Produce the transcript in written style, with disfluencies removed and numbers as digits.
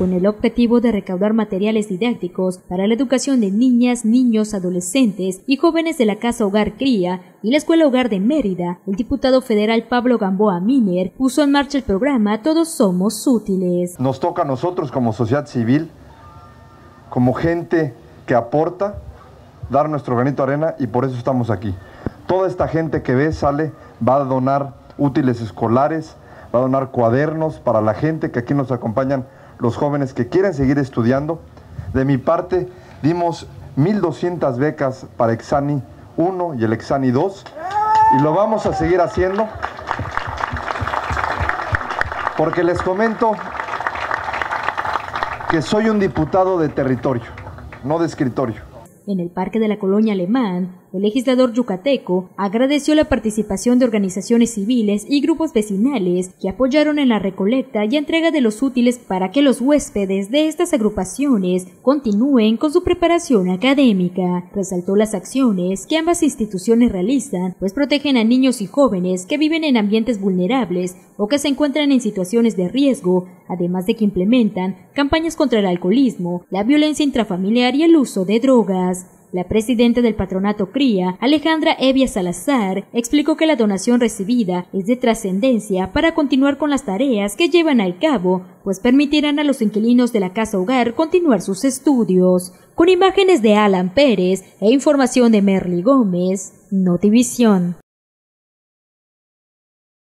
con el objetivo de recaudar materiales didácticos para la educación de niñas, niños, adolescentes y jóvenes de la Casa Hogar Cría y la Escuela Hogar de Mérida, el diputado federal Pablo Gamboa Miner puso en marcha el programa Todos Somos Útiles. Nos toca a nosotros como sociedad civil, como gente que aporta, dar nuestro granito de arena, y por eso estamos aquí. Toda esta gente que ve sale, va a donar útiles escolares, va a donar cuadernos para la gente que aquí nos acompañan, los jóvenes que quieren seguir estudiando. De mi parte, dimos 1.200 becas para Exani 1 y el Exani 2, y lo vamos a seguir haciendo, porque les comento que soy un diputado de territorio, no de escritorio. En el Parque de la Colonia Alemán, el legislador yucateco agradeció la participación de organizaciones civiles y grupos vecinales que apoyaron en la recolecta y entrega de los útiles para que los huéspedes de estas agrupaciones continúen con su preparación académica. Resaltó las acciones que ambas instituciones realizan, pues protegen a niños y jóvenes que viven en ambientes vulnerables o que se encuentran en situaciones de riesgo, además de que implementan campañas contra el alcoholismo, la violencia intrafamiliar y el uso de drogas. La presidenta del Patronato Cría, Alejandra Evia Salazar, explicó que la donación recibida es de trascendencia para continuar con las tareas que llevan al cabo, pues permitirán a los inquilinos de la Casa Hogar continuar sus estudios. Con imágenes de Alan Pérez e información de Merli Gómez, Notivisión.